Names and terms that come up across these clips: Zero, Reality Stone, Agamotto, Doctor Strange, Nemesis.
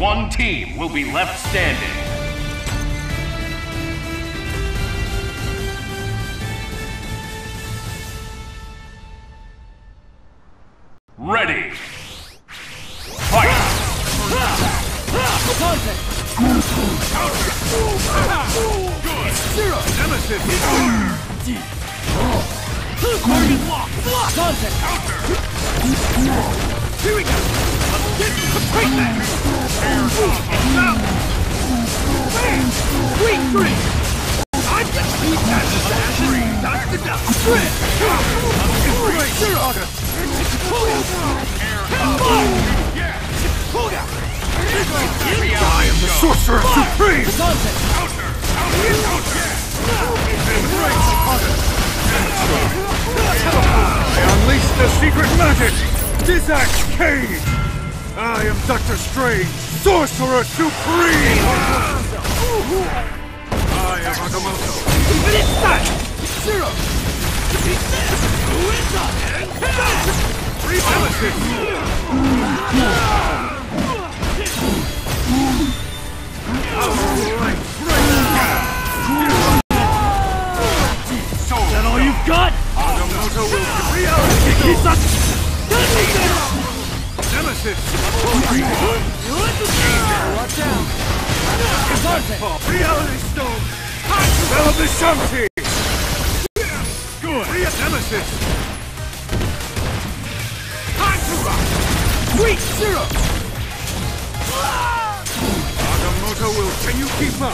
one team will be left standing. Ready! Fight! Good! Zero! Nemesis is over! Party block! Block! Counter! Here we go! Complete that! Week 3! I just need that assassin! Not the duck! Shred! Zero! It's a cooldown! Headlock! It's a cooldown! I am the Sorcerer Supreme! Counter! Counter! I unleash the secret magic! Dizak's Cage! I am Doctor Strange, Sorcerer Supreme! I am Agamotto. Even it's time! Zero! Defeat this! Who is up? And pass! Free Nemesis! Alright! So, is that all you've got? Agamotto will be reality! He's up! Nemesis! Watch out! Reality Stone! Develop the Shanty! Good! Nemesis! Weak Zero! Agamotto will... Can you keep up?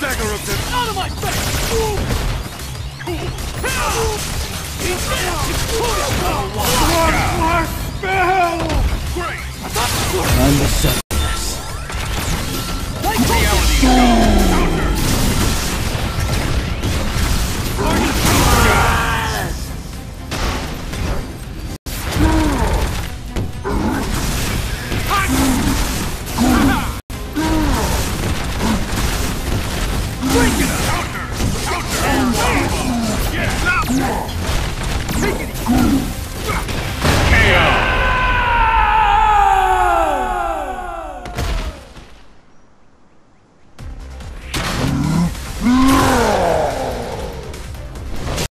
Dagger of them! Out of my face! One more! I'm the Sentinels. Reality Stone! Counter! Break it!